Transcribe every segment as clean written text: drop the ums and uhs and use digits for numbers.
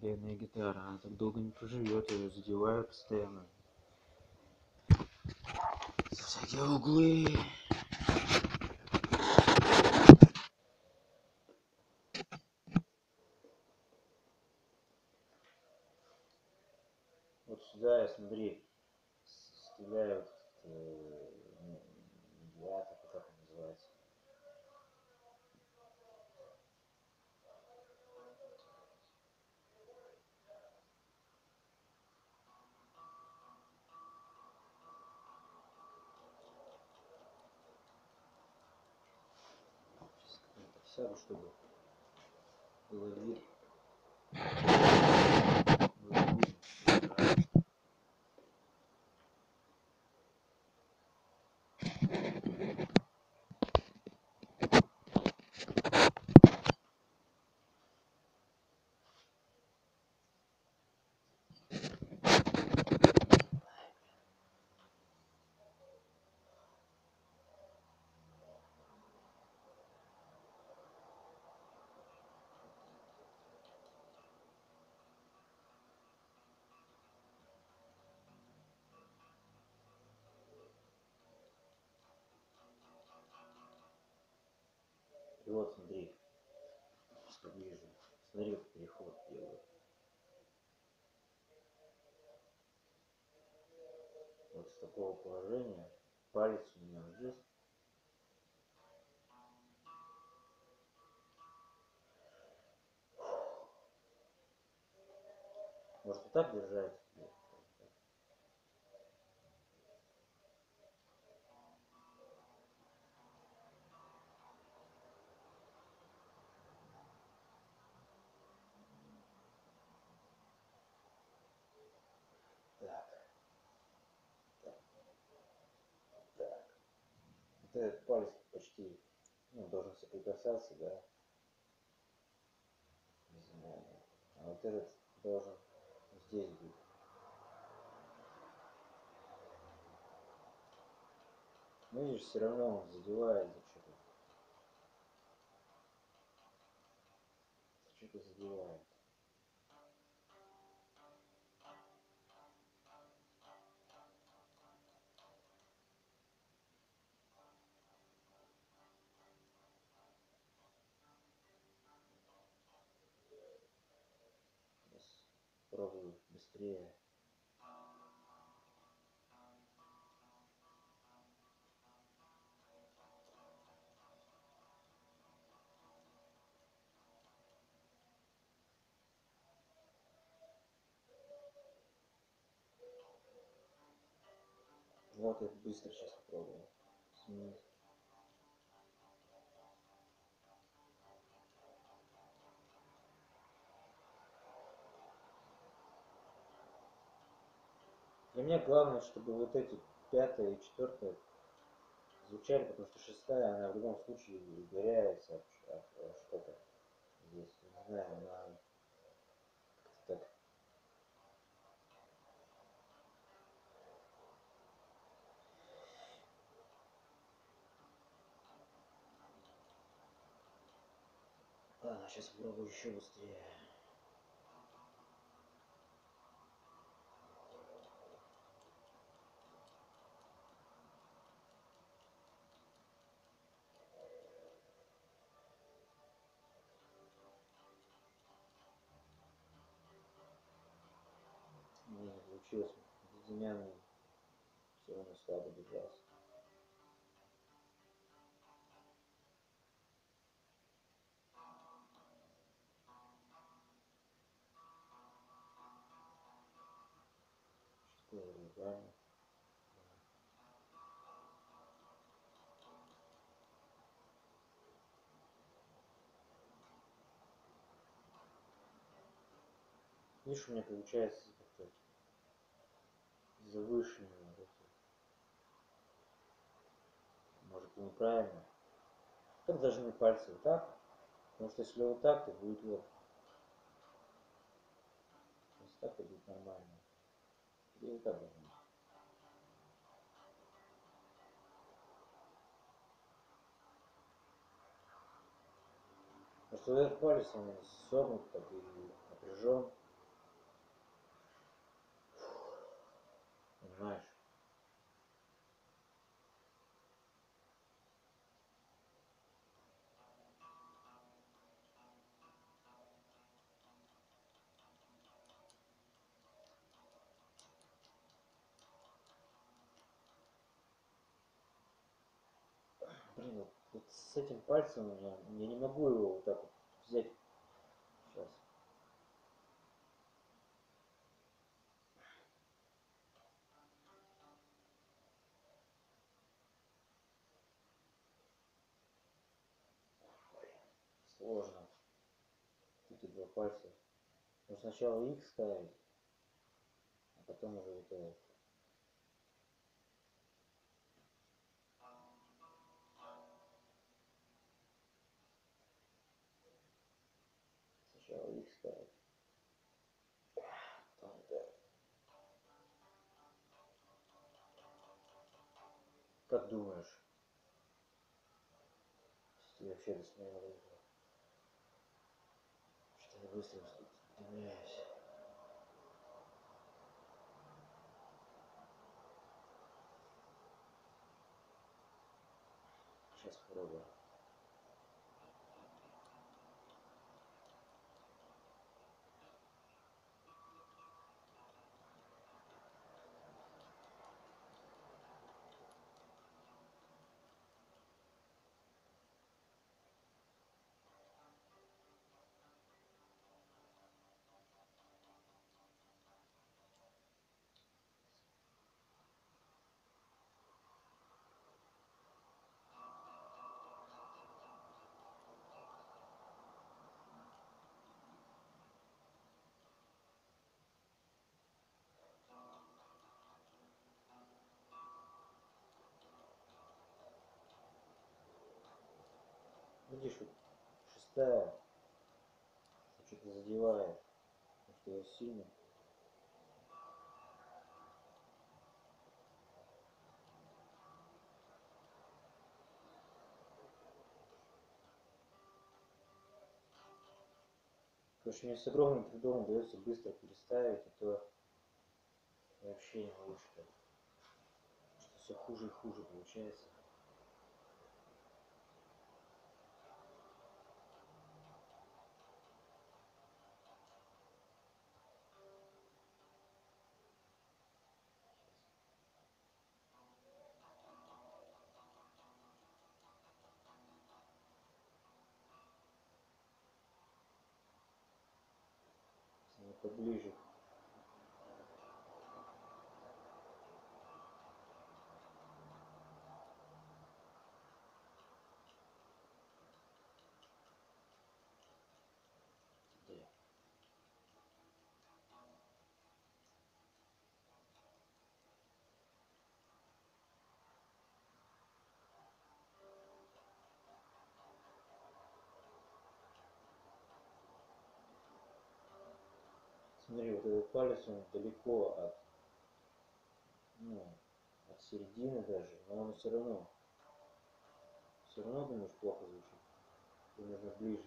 Бедная гитара, она так долго не проживет, ее задевают постоянно. За всякие углы. Вот сюда я, смотри, стреляю медиатор, как это называется. Сяду, чтобы было видно. И вот, смотри, что ближе. Смотри, вот переход делаю. Вот с такого положения палец у меня здесь. Может и так держать? Этот палец почти, ну, должен соприкасаться, да? Не знаю. А вот этот должен здесь быть. Ну, видишь, все равно он задевает за что-то. Что-то задевает. Пробую быстрее. Вот я быстро сейчас попробую. Сменить. Для меня главное, чтобы вот эти 5-я и 4-я звучали, потому что 6-я, она в любом случае ударяется от что-то здесь. Не знаю, она как-то так. Ладно, сейчас попробую еще быстрее. Получилось безымянный, все равно слабо держался. Что такое неправильно? Видишь, у меня получается как-то завышенные. Может и неправильно. Так зажми пальцы вот так. Потому что если вот так, то будет вот. Если так, то будет нормально. И вот так зажми. Потому что этот палец он согнут так и напряжен. блин, вот с этим пальцем я не могу его вот так вот взять. Сейчас. Сложно. Эти два пальца. Но сначала их ставить, а потом уже вот это. Сначала их ставить. Потом вот это. Как думаешь? Если вообще без меня выиграл. Я быстро удивляюсь. Сейчас попробую. Видишь, шестая что-то задевает, потому что я сильно. Короче, мне с огромным трудом удается быстро переставить, а то вообще не могу, что все хуже и хуже получается. Поближе. Смотри, вот этот палец, он далеко от, от середины даже, но он все равно, думаешь, плохо звучит, и нужно ближе.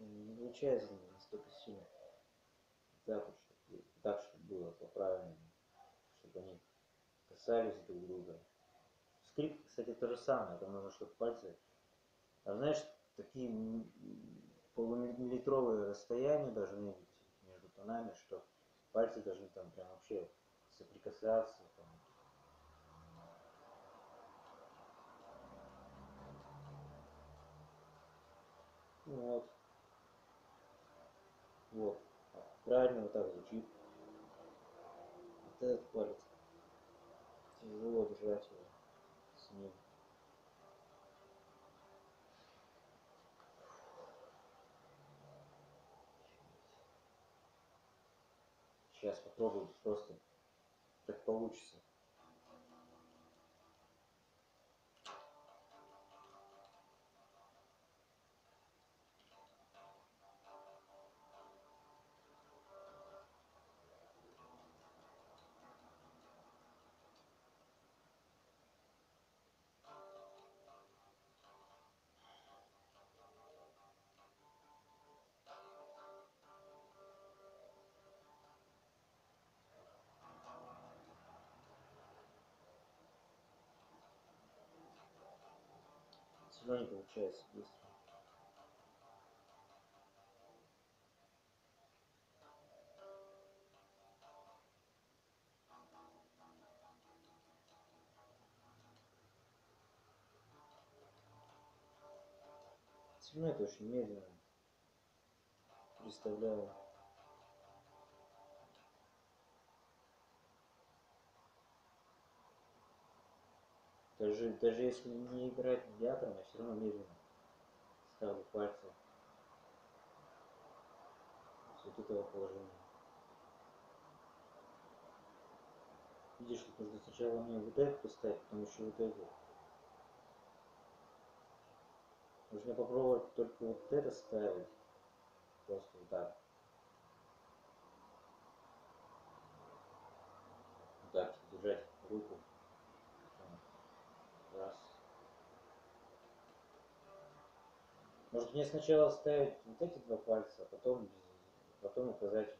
Не получается настолько сильно так, чтобы было по-правильному, чтобы они касались друг друга. Скрипка, кстати, то же самое, там нужно, чтобы пальцы, а знаешь, такие полумиллилитровые расстояния должны быть между тонами, что пальцы должны там прям вообще соприкасаться. Там. Вот. Вот, правильно вот так звучит. Вот этот палец. Тяжело держать его с ним. Сейчас попробуем просто как получится. Сюда не получается быстро. Все равно это очень медленно. Представляю. Даже если не играть медиатором, я все равно медленно ставлю пальцы с вот этого положения. Видишь, нужно сначала мне вот эту поставить, потом еще вот эту. Нужно попробовать только вот это ставить. Просто вот так. Вот так, держать руку. Раз. Может, мне сначала ставить вот эти два пальца, а потом указательный.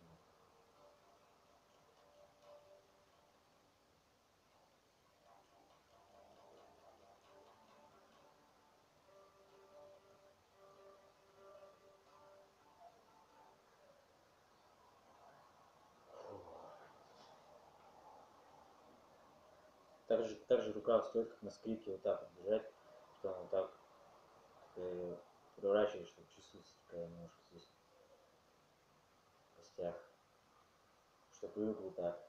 Также рука стоит, как на скрипке, вот так вот держать, потом вот так переворачиваешь, чтобы чувствуется такая немножко здесь в костях, чтобы привык вот так.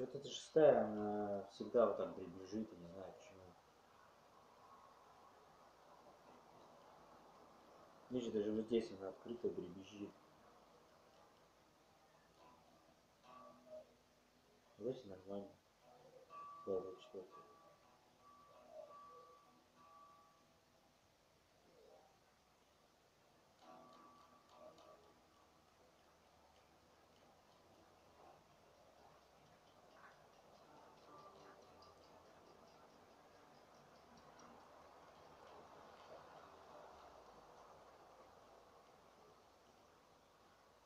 Вот эта шестая, она всегда вот так прибежит, я не знаю почему. Видишь, даже вот здесь она открыто прибежит. Здесь нормально. Первая, четвертая.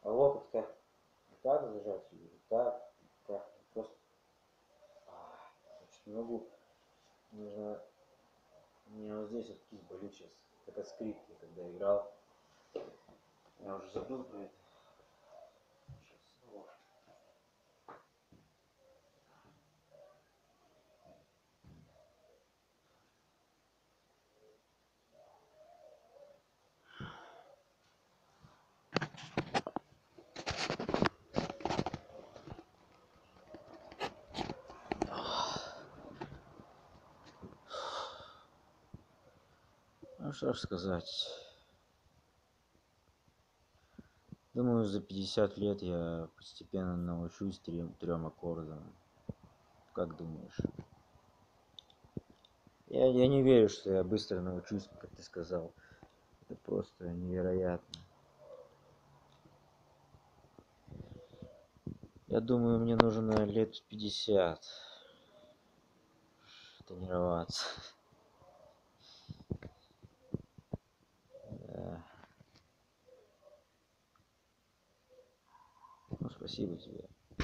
А локоть как? Вот так зажать или вот так? Как? Просто... Значит, не могу. Нужно... У меня вот здесь вот кисть болит сейчас. Как от скрипки, когда играл. Я уже забыл про это. Ну что ж сказать. Думаю, за 50 лет я постепенно научусь трем аккордам. Как думаешь? Я не верю, что я быстро научусь, как ты сказал. Это просто невероятно. Я думаю, мне нужно лет 50 тренироваться. Да. Ну, спасибо тебе.